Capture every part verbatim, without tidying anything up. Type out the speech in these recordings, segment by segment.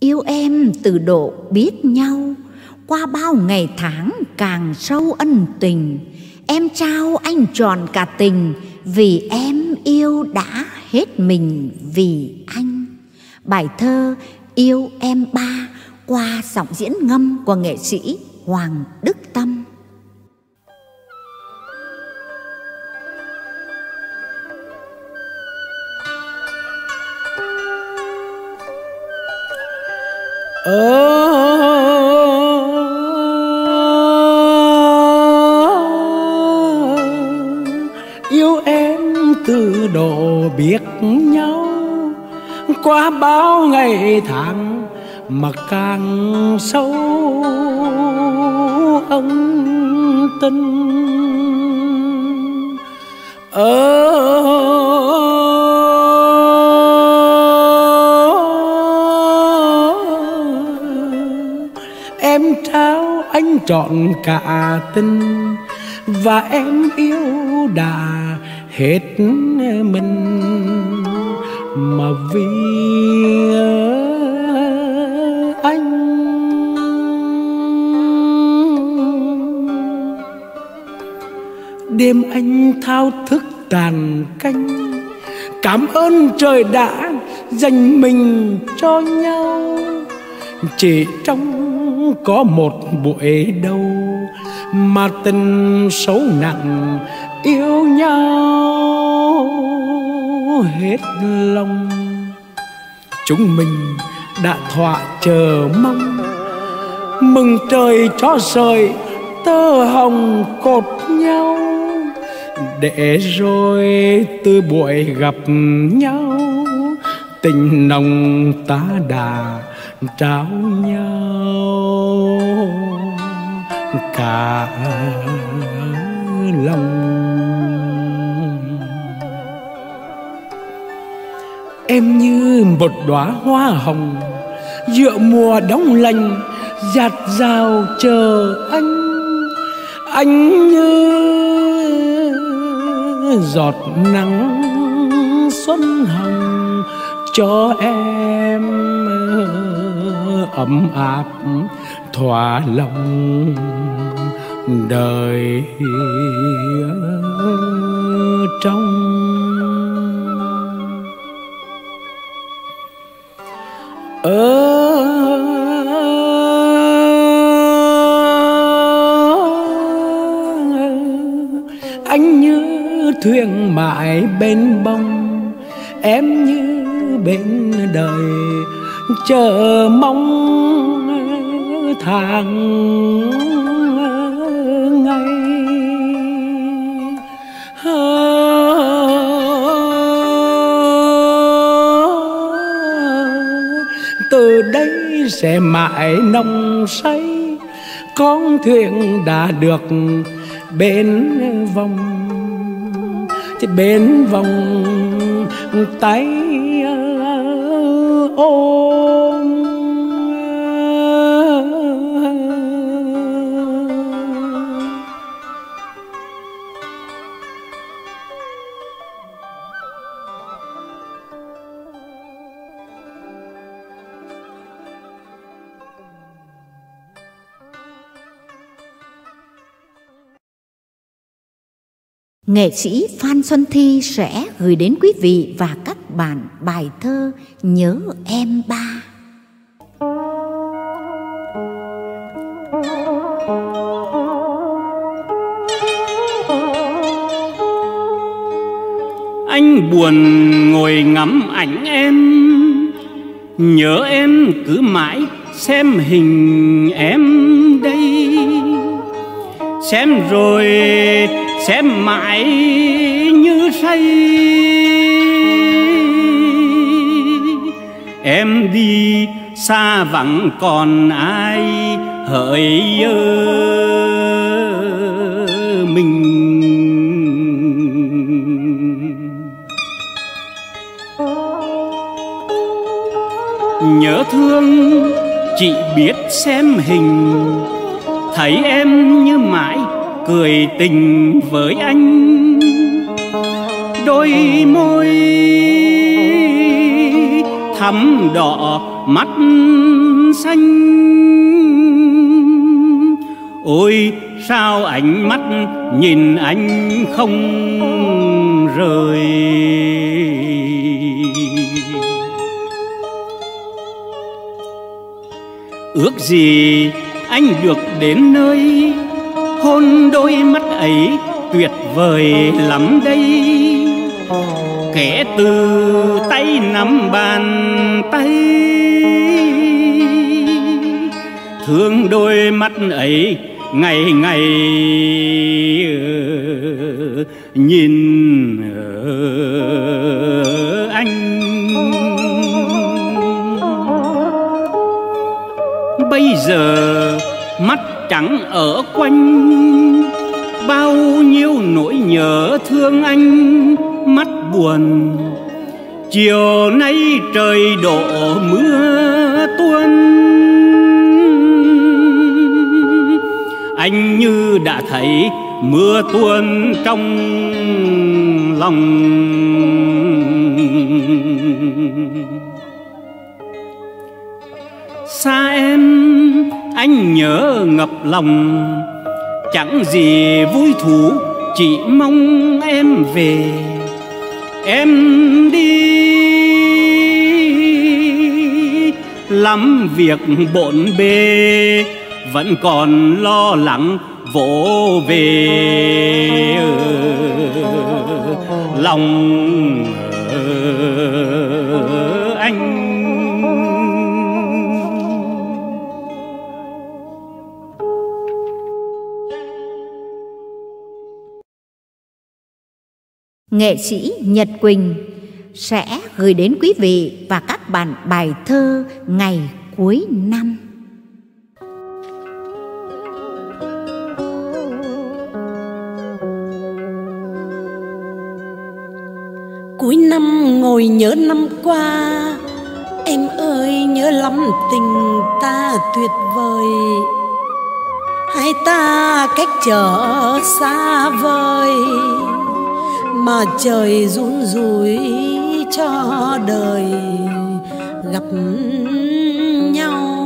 Yêu em từ độ biết nhau, qua bao ngày tháng càng sâu ân tình. Em trao anh tròn cả tình, vì em yêu đã hết mình vì anh. Bài thơ Yêu Em Ba qua giọng diễn ngâm của nghệ sĩ Hoàng Đức Tâm. Ờ từ độ biết nhau, qua bao ngày tháng mà càng sâu ân tình. Ơ em trao anh trọn cả tình, và em yêu đã hết mình mà vì anh. Đêm anh thao thức tàn canh, cảm ơn trời đã dành mình cho nhau. Chỉ trong có một buổi đầu mà tình sâu nặng, yêu nhau hết lòng. Chúng mình đã thỏa chờ mong, mừng trời cho sợi tơ hồng cột nhau. Để rồi từ buổi gặp nhau, tình nồng ta đã trao nhau cả lòng. Em như một đóa hoa hồng giữa mùa đông lạnh, dạt dào chờ anh. Anh như giọt nắng xuân hồng, cho em ấm áp thỏa lòng đời trong. Ơ anh như thuyền mãi bên bông, em như bên đời chờ mong tháng. Từ đây sẽ mãi nồng say, con thuyền đã được bên vòng, bên vòng tay ôm. Nghệ sĩ Phan Xuân Thi sẽ gửi đến quý vị và các bạn bài thơ Nhớ Em Ba. Anh buồn ngồi ngắm ảnh em, nhớ em cứ mãi xem hình em đây. Xem rồi xem mãi như say, em đi xa vắng còn ai hỡi mình. Nhớ thương chị biết xem hình, thấy em như mãi cười tình với anh. Đôi môi thắm đỏ mắt xanh. Ôi sao ánh mắt nhìn anh không rời. Ước gì anh được đến nơi, hôn đôi mắt ấy tuyệt vời lắm đây. Kể từ tay nắm bàn tay, thương đôi mắt ấy ngày ngày nhìn anh. Bây giờ mắt trắng ở quanh, bao nhiêu nỗi nhớ thương anh mắt buồn. Chiều nay trời đổ mưa tuôn, anh như đã thấy mưa tuôn trong lòng. Xa em anh nhớ ngập lòng, chẳng gì vui thú chỉ mong em về. Em đi lắm việc bộn bề, vẫn còn lo lắng vỗ về lòng anh. Nghệ sĩ Nhật Quỳnh sẽ gửi đến quý vị và các bạn bài thơ Ngày Cuối Năm. Cuối năm ngồi nhớ năm qua, em ơi nhớ lắm tình ta tuyệt vời. Hai ta cách trở xa vời, mà trời run rủi cho đời gặp nhau.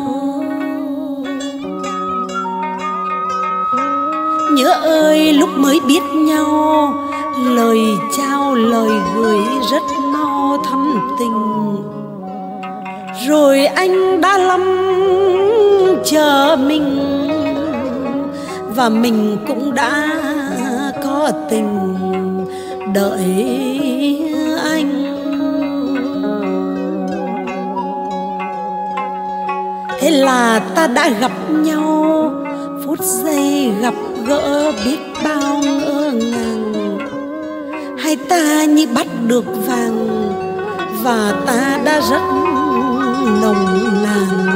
Nhớ ơi lúc mới biết nhau, lời trao lời gửi rất mau thắm tình. Rồi anh đã lắm chờ mình, và mình cũng đã có tình đợi anh. Thế là ta đã gặp nhau, phút giây gặp gỡ biết bao ngỡ ngàng. Hai ta như bắt được vàng, và ta đã rất nồng nàn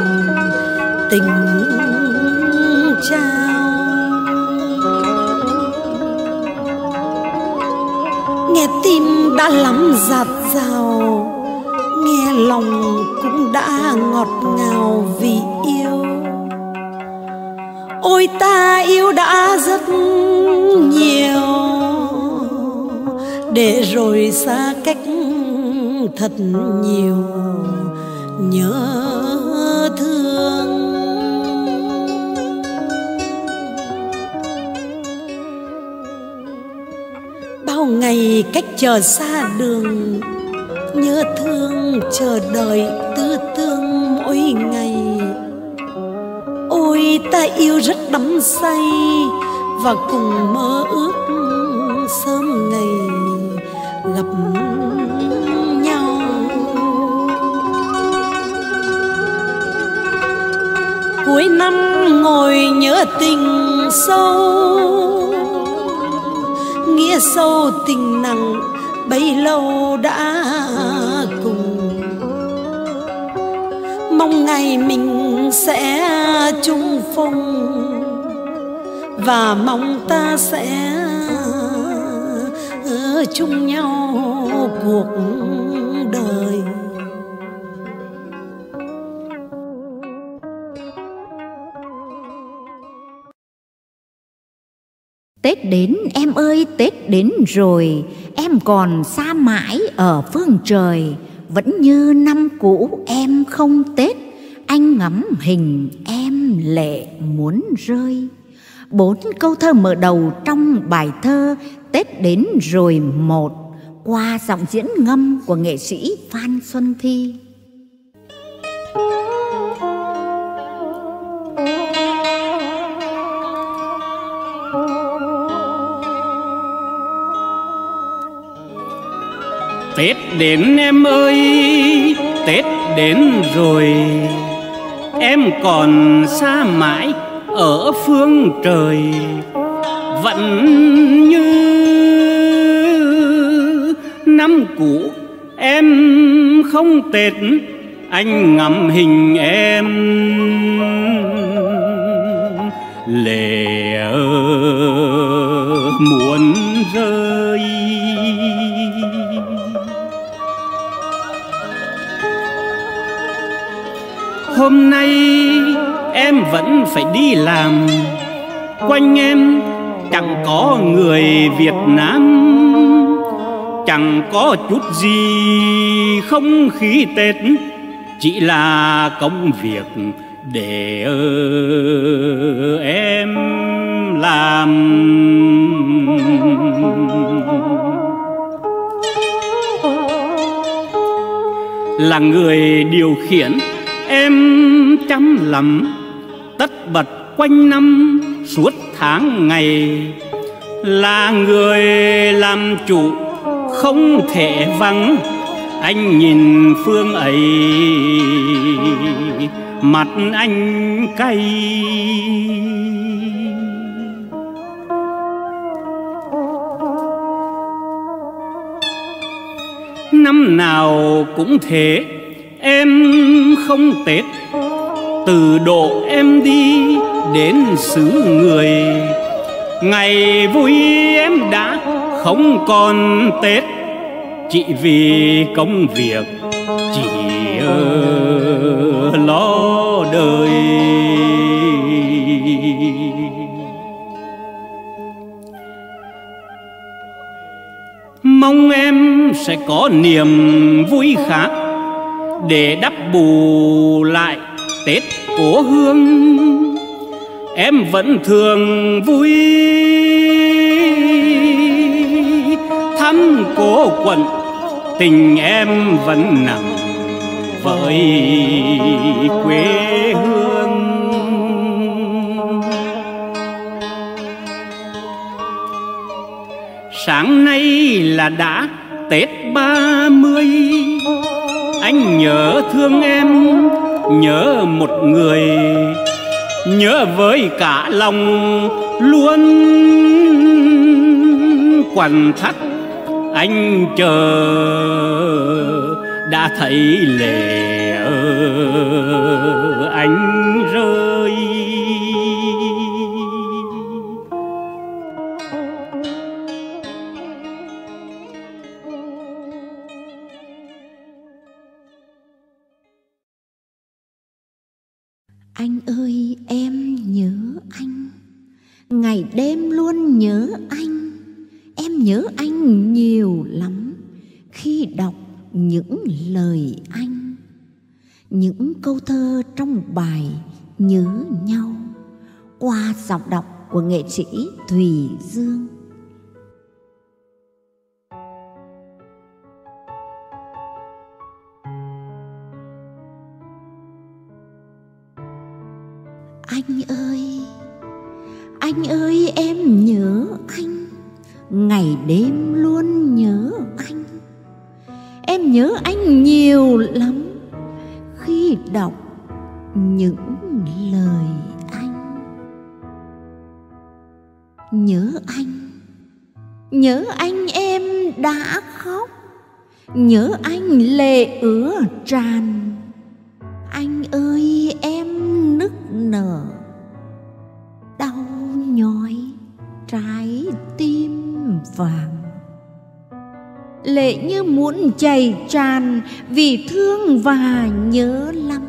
tình cha. Nghe tim đã lắm dạt dào, nghe lòng cũng đã ngọt ngào vì yêu. Ôi ta yêu đã rất nhiều, để rồi xa cách thật nhiều nhớ thương. Ngày cách chờ xa đường, nhớ thương chờ đợi tư tương mỗi ngày. Ôi ta yêu rất đắm say, và cùng mơ ước sớm ngày gặp nhau. Cuối năm ngồi nhớ tình sâu, nghĩa sâu tình nặng bấy lâu đã cùng. Mong ngày mình sẽ chung phong, và mong ta sẽ ở chung nhau cuộc đời. Tết đến em ơi, Tết đến rồi, em còn xa mãi ở phương trời. vẫn như năm cũ em không Tết, anh ngắm hình em lệ muốn rơi. Bốn câu thơ mở đầu trong bài thơ Tết Đến Rồi Một qua giọng diễn ngâm của nghệ sĩ Phan Xuân Thi. Tết đến em ơi, Tết đến rồi, em còn xa mãi ở phương trời. Vẫn như năm cũ em không Tết, anh ngắm hình em lệ muốn rơi. Hôm nay em vẫn phải đi làm, quanh em chẳng có người Việt Nam, chẳng có chút gì không khí Tết, chỉ là công việc để em làm. Là người điều khiển em chăm lắm, tất bật quanh năm suốt tháng ngày. Là người làm chủ không thể vắng, anh nhìn phương ấy mặt anh cay. Năm nào cũng thế, em không Tết. Từ độ em đi đến xứ người, ngày vui em đã không còn Tết, chỉ vì công việc chỉ lo đời. Mong em sẽ có niềm vui khác để đắp bù lại Tết cố hương. Em vẫn thường vui thăm cố quận, tình em vẫn nặng với quê hương. Sáng nay là đã Tết ba mươi, anh nhớ thương em, nhớ một người, nhớ với cả lòng luôn quằn thắt. Anh chờ đã thấy lệ anh rơi. Anh ơi em nhớ anh, ngày đêm luôn nhớ anh. Em nhớ anh nhiều lắm khi đọc những lời anh. Những câu thơ trong bài Nhớ Nhau qua giọng đọc của nghệ sĩ Thùy Dương. Anh ơi, anh ơi em nhớ anh, ngày đêm luôn nhớ anh. Em nhớ anh nhiều lắm khi đọc những lời anh. Nhớ anh, nhớ anh em đã khóc, nhớ anh lệ ứa tràn. Anh ơi em nức nở đau nhói trái tim vàng, lệ như muốn chảy tràn vì thương và nhớ lắm.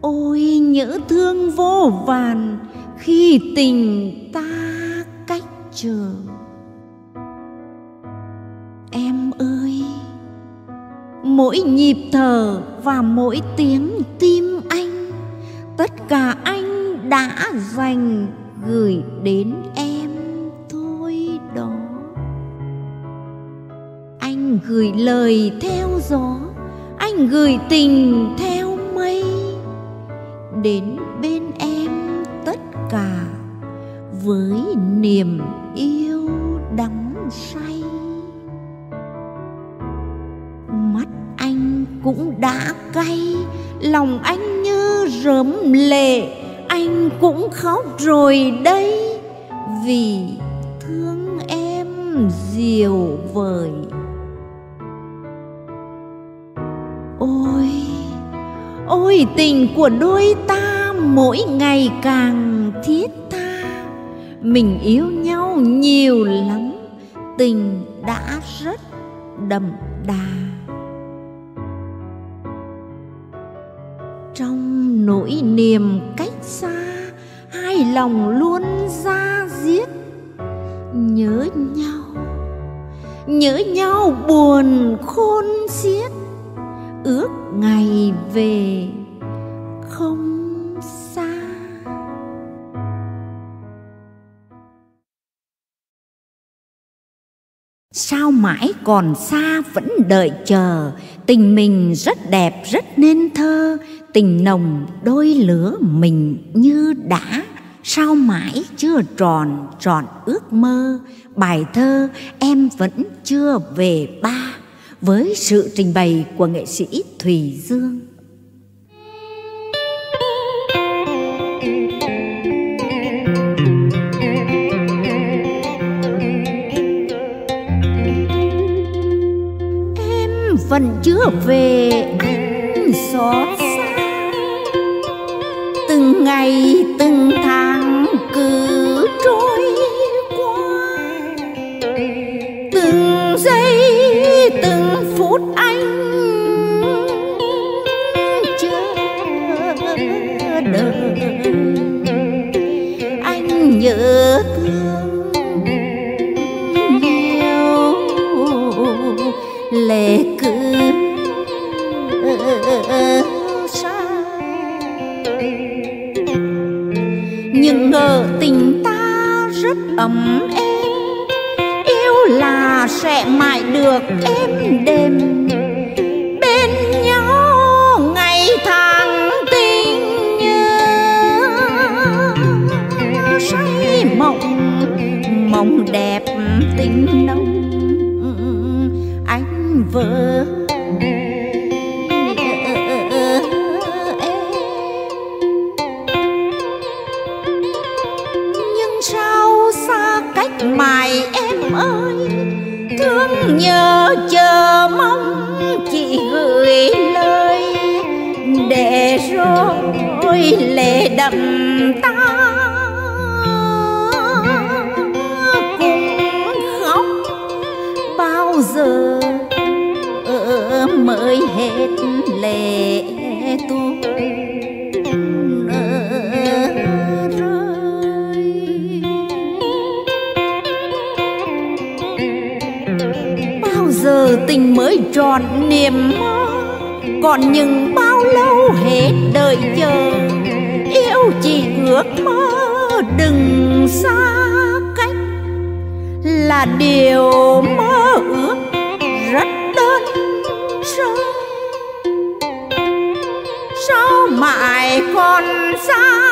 Ôi nhớ thương vô vàn khi tình ta cách trở. Em ơi mỗi nhịp thở và mỗi tiếng tim anh, tất cả anh đã dành gửi đến em thôi đó. Anh gửi lời theo gió, anh gửi tình theo mây, đến bên em tất cả với niềm yêu đắm say. Mắt anh cũng đã cay, lòng anh như rớm lệ, anh cũng khóc rồi đây vì thương em diều vời. Ôi, ôi tình của đôi ta mỗi ngày càng thiết tha, mình yêu nhau nhiều lắm, tình đã rất đậm đà. Trong nỗi niềm cách xa, hai lòng luôn da diết, nhớ nhau, nhớ nhau buồn khôn xiết, ước ngày về không xa. Sao mãi còn xa vẫn đợi chờ, tình mình rất đẹp rất nên thơ, tình nồng đôi lứa mình như đã, sao mãi chưa tròn trọn ước mơ. Bài thơ Em Vẫn Chưa Về Ba với sự trình bày của nghệ sĩ Thùy Dương. Em vẫn chưa về anh xót xa, từng ngày từng tháng cứ trôi qua, từng giây từng phút anh chờ đợi, anh nhớ thương nhiều lệ cứ xa, nhưng ngờ tình ta rất ấm êm, là sẽ mãi được êm đềm bên nhau ngày tháng tình nhớ say mộng, mộng đẹp tình nồng anh vợ mài em ơi, thương nhớ chờ mong chị gửi lời, để rồi lệ đậm ta cũng khóc, bao giờ mới hết lệ tôi. Tình mới tròn niềm mơ, còn những bao lâu hết đợi chờ, yêu chỉ ước mơ đừng xa cách, là điều mơ ước rất đơn sơ. Sao mãi còn xa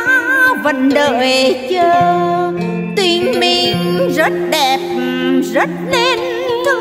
vẫn đợi chờ, tình mình rất đẹp rất nên thơ,